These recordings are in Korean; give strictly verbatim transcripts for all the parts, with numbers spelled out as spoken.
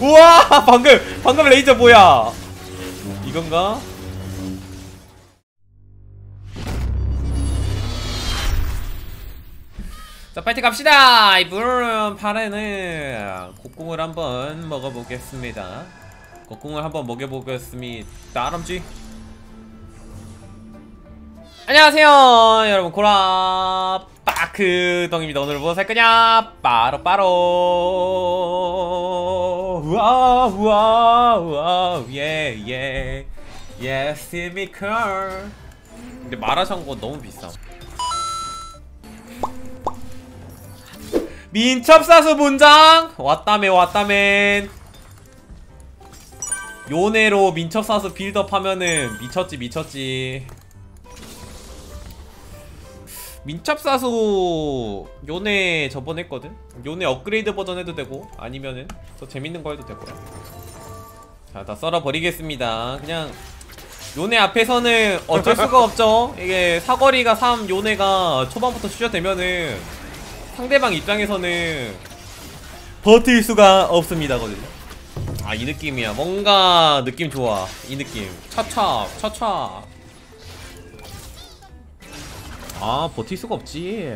우와, 방금 방금 레이저 뭐야? 이건가? 자, 파이팅 갑시다. 이번 판에는 곡궁을 한번 먹어보겠습니다. 곡궁을 한번 먹여보겠습니다. 아람쥐. 안녕하세요, 여러분. 고라 빠크덩입니다. 오늘 뭐 살 거냐? 빠로 빠로. 우와 우와 우와 예예 예 시미컬. 근데 마라샹궈 너무 비싸. 민첩사수 본장 왔다메 왔다맨. 요네로 민첩사수 빌드업 하면은 미쳤지 미쳤지. 민첩사수 요네 저번에 했거든? 요네 업그레이드 버전 해도 되고 아니면은 더 재밌는 거 해도 되고요. 자, 다 썰어버리겠습니다. 그냥 요네 앞에서는 어쩔 수가 없죠. 이게 사거리가 삼, 요네가 초반부터 추적되면은 상대방 입장에서는 버틸 수가 없습니다거든요. 아, 이 느낌이야. 뭔가 느낌 좋아. 이 느낌. 차차, 차차. 아, 버틸 수가 없지.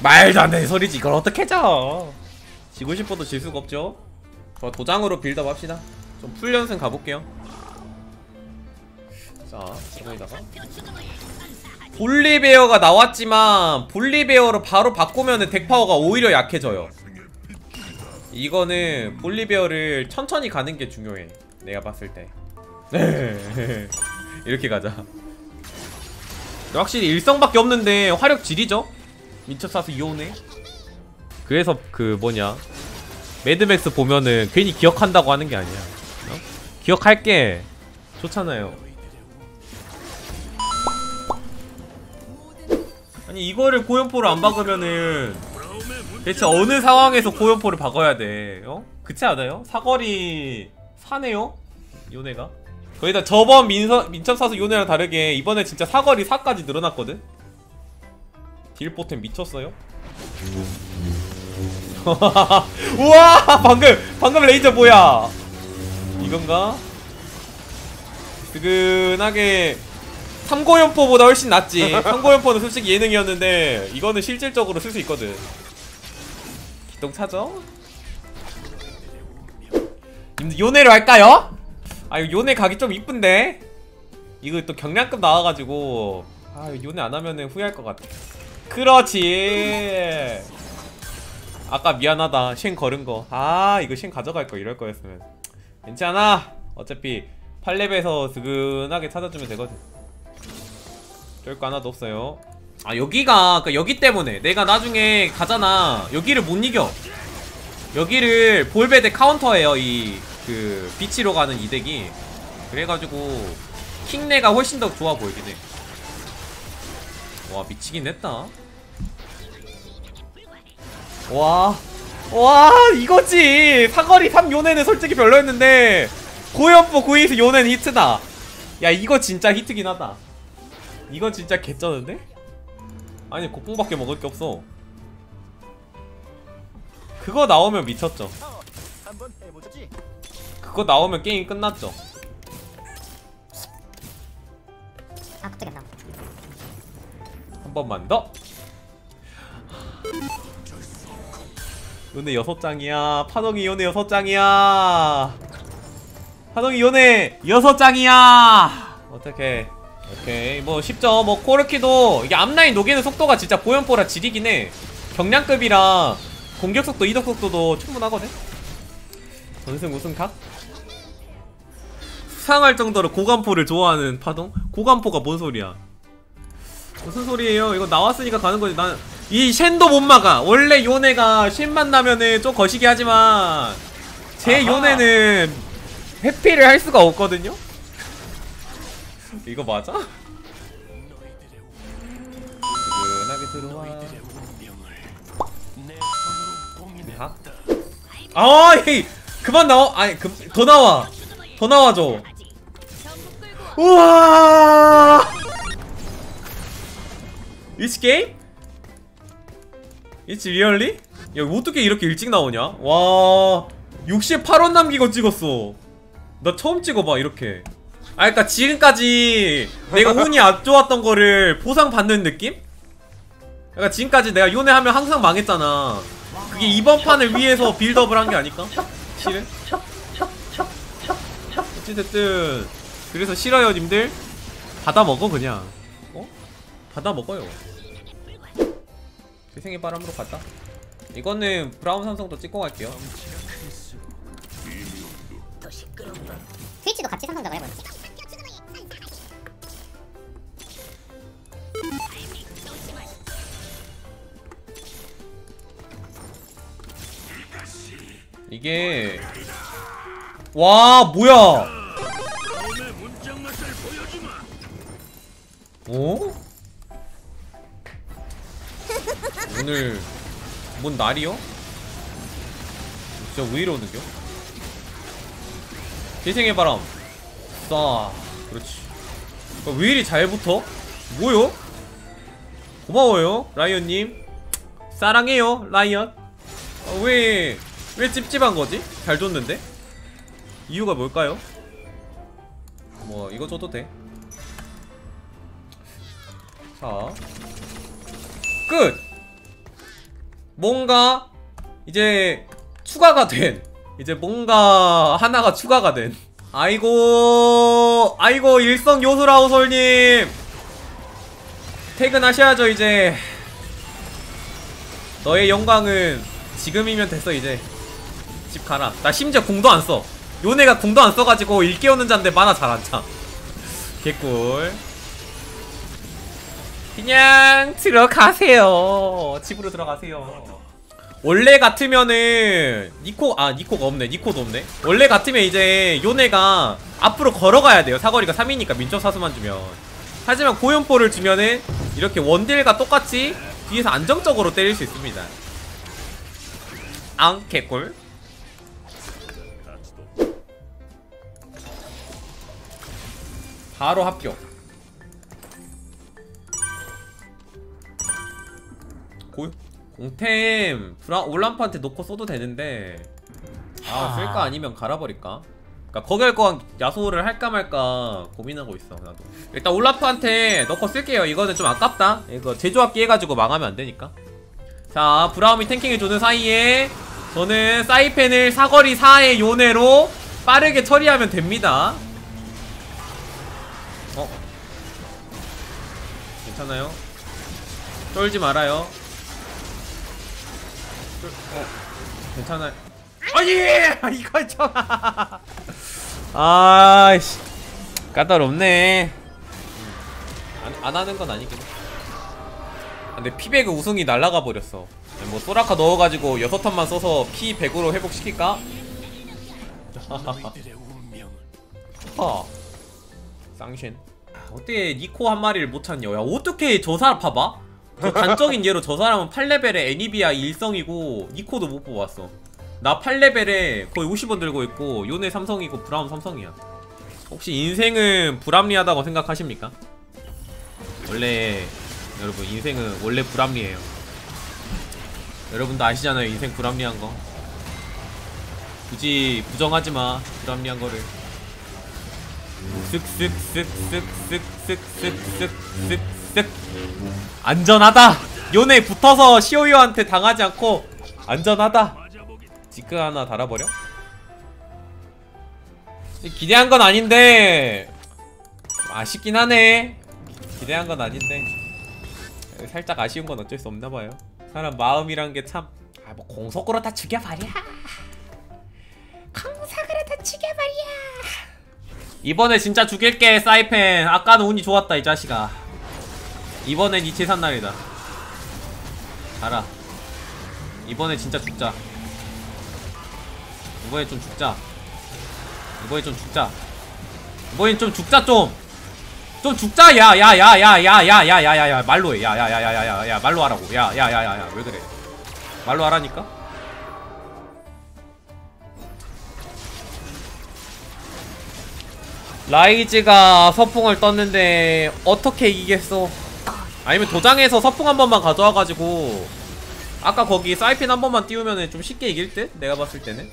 말도 안 되는 소리지. 이걸 어떻게 져? 지고 싶어도 질 수가 없죠. 자, 도장으로 빌드업 합시다. 좀 풀연승 가볼게요. 자, 여기다가. 볼리베어가 나왔지만 볼리베어로 바로 바꾸면은 덱파워가 오히려 약해져요. 이거는 볼리베어를 천천히 가는게 중요해. 내가 봤을때 이렇게 가자. 확실히 일성밖에 없는데 화력 질이죠? 민첩사수 요네. 그래서 그 뭐냐 매드맥스 보면은 괜히 기억한다고 하는게 아니야. 어? 기억할게 좋잖아요. 아니, 이거를 고연포로 안 박으면은 대체 어느 상황에서 고연포를 박아야 돼? 어? 그치 않아요? 사거리 사네요? 요네가? 거기다 저번 민서, 민첩사수 요네랑 다르게 이번에 진짜 사거리 사까지 늘어났거든? 딜포템 미쳤어요? 우와! 방금! 방금 레이저 뭐야? 이건가? 뜨근하게 삼고연포보다 훨씬 낫지. 삼고연포는 솔직히 예능이었는데 이거는 실질적으로 쓸 수 있거든. 기똥 차죠? 요네로 할까요? 아, 이거 요네 가기 좀 이쁜데? 이거 또 경량급 나와가지고 아, 요네 안하면은 후회할 것 같아. 그렇지. 아까 미안하다 쉔 걸은거. 아, 이거 쉔 가져갈거 이럴거였으면. 괜찮아. 어차피 팔 렙에서 스근하게 찾아주면 되거든. 될 거 하나도 없어요. 아, 여기가 그러니까 여기 때문에 내가 나중에 가잖아. 여기를 못 이겨. 여기를 볼베덱 카운터예요. 이 그 비치로 가는 이 덱이. 그래가지고 킹내가 훨씬 더 좋아 보이긴 해. 와, 미치긴 했다. 와, 와, 이거지. 사거리 삼 요네는 솔직히 별로였는데 고연포 구이스 요네는 히트다. 야, 이거 진짜 히트긴 하다. 이건 진짜 개쩌는데? 아니, 곡궁밖에 먹을 게 없어. 그거 나오면 미쳤죠. 그거 나오면 게임 끝났죠. 아, 갑자기 안 나와. 한 번만 더. 요네 여섯 장이야. 파동이 요네 여섯 장이야. 파동이 요네 여섯 장이야. 어떡해. 오케이, 뭐 쉽죠. 뭐 코르키도 이게 앞라인 녹이는 속도가 진짜 고연포라 지리긴 해. 경량급이랑 공격속도 이동속도도 충분하거든. 전승 우승 각? 수상할 정도로 고간포를 좋아하는 파동? 고간포가 뭔 소리야? 무슨 소리예요? 이거 나왔으니까 가는거지. 난 이 쉔도 못 막아. 원래 요네가 쉔만 나면은 좀 거시기 하지만 제 아하. 요네는 회피를 할 수가 없거든요? 이거 맞아? 은하게 들어와. 아, 에이, 그만 나와. 아니, 그, 더 나와. 더 나와줘. 우와. It's game? It's really? 야, 어떻게 이렇게 일찍 나오냐? 와, 육십팔 원 남기고 찍었어. 나 처음 찍어봐, 이렇게. 아, 그니까 지금까지 내가 운이 안 좋았던 거를 보상받는 느낌? 그니까 지금까지 내가 요네 하면 항상 망했잖아. 그게 이번 판을 위해서 빌드업을 한 게 아닐까? 싫어? 어찌됐든 그래서 싫어요, 님들. 받아 먹어, 그냥. 어? 받아 먹어요. 재생의 바람으로 갔다. 이거는 브라운 삼성도 찍고 갈게요. 트위치도 같이 삼성 잡아요. 이게 와 뭐야? 오? 오늘 뭔 날이요? 진짜 왜 이러는겨? 재생의 바람 싸. 그렇지. 왜 이리 잘 붙어? 뭐요? 고마워요 라이언님. 사랑해요 라이언. 아, 왜 왜 찝찝한거지? 잘 줬는데? 이유가 뭘까요? 뭐 이거 줘도 돼. 자 끝! 뭔가 이제 추가가 된, 이제 뭔가 하나가 추가가 된. 아이고 아이고 일성 요술하우솔님 퇴근하셔야죠. 이제 너의 영광은 지금이면 됐어. 이제 집 가라. 나 심지어 공도 안 써. 요네가 공도 안 써가지고 일 깨우는 잔데 만화 잘 안 참. 개꿀. 그냥 들어가세요. 집으로 들어가세요. 원래 같으면은 니코, 아 니코가 없네. 니코도 없네. 원래 같으면 이제 요네가 앞으로 걸어가야 돼요. 사거리가 삼이니까 민첩 사수만 주면. 하지만 고연포를 주면은 이렇게 원딜과 똑같이 뒤에서 안정적으로 때릴 수 있습니다. 앙 개꿀. 바로 합격. 고 공템 브라 올람프한테 놓고 써도 되는데 아 쓸까 아니면 갈아버릴까. 그러니까 거기할 거랑 야소를 할까 말까 고민하고 있어. 나도 일단 올람프한테 넣고 쓸게요. 이거는 좀 아깝다. 이거 제조합기 해가지고 망하면 안 되니까. 자 브라움이 탱킹해주는 사이에 저는 사이펜을 사거리 사의 요네로 빠르게 처리하면 됩니다. 어? 괜찮아요? 쫄지 말아요. 쫄... 어? 괜찮아요? 아니! 이거 좀... 아이씨 까다롭네. 안, 안 하는 건 아니긴 해. 근데 피백의 우승이 날라가 버렸어. 뭐 소라카 넣어가지고 여섯 턴만 써서 피백으로 회복시킬까? 허 쌍신. 어떻게 니코 한 마리를 못 찾냐. 야 어떻게 저 사람 봐봐. 저 단적인 예로 저 사람은 팔 레벨에 애니비아 일성이고 니코도 못 뽑았어. 나 팔 레벨에 거의 오십 원 들고 있고 요네 삼성이고 브라운 삼성이야. 혹시 인생은 불합리하다고 생각하십니까? 원래 여러분 인생은 원래 불합리해요. 여러분도 아시잖아요. 인생 불합리한 거. 굳이 부정하지 마. 불합리한 거를. 쓱쓱쓱쓱쓱쓱쓱쓱쓱. 안전하다. 요네 붙어서 시오이오한테 당하지 않고 안전하다. 지크 하나 달아버려? 기대한 건 아닌데 아쉽긴 하네. 기대한 건 아닌데 살짝 아쉬운 건 어쩔 수 없나봐요. 사람 마음이란 게 참. 아 뭐 공석으로 다 죽여버려. 공석으로 다 죽여버려. 이번에 진짜 죽일게 사이펜. 아까는 운이 좋았다 이 자식아. 이번엔 이 재산 날이다. 알아. 이번에 진짜 죽자. 이번에 좀 죽자. 이번에 좀 죽자. 이번엔 좀 죽자. 좀 좀 죽자. 야야야야야야야야야야 말로 해. 야야야야야야 말로 하라고. 야야야야야 왜 그래. 말로 하라니까. 라이즈가 서풍을 떴는데 어떻게 이기겠어. 아니면 도장에서 서풍 한 번만 가져와가지고 아까 거기 사이펜 한 번만 띄우면은 좀 쉽게 이길 듯? 내가 봤을 때는.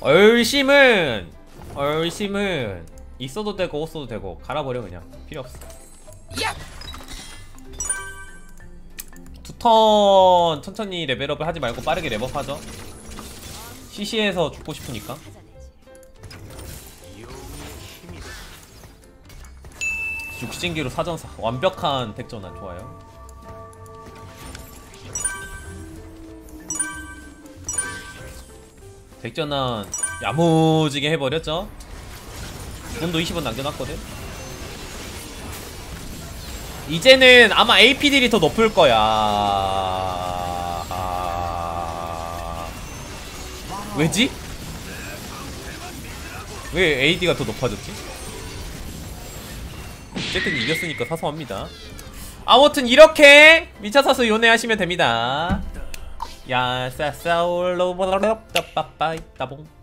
얼심은 얼심은 있어도 되고 없어도 되고 갈아버려. 그냥 필요 없어. 두 턴 천천히 레벨업을 하지 말고 빠르게 레벨업하죠. 씨씨에서 죽고 싶으니까. 육신기로 사전사 완벽한 덱전환 좋아요. 덱전환 야무지게 해버렸죠. 문도 이십 원 남겨놨거든. 이제는 아마 에이피딜이 더 높을 거야. 아... 왜지? 왜 에이디가 더 높아졌지? 어쨌든 이겼으니까 사소합니다. 아무튼 이렇게 이 차 사수 요네 하시면 됩니다. 야, 싸싸올로 보라로 따빠빠이 따봉.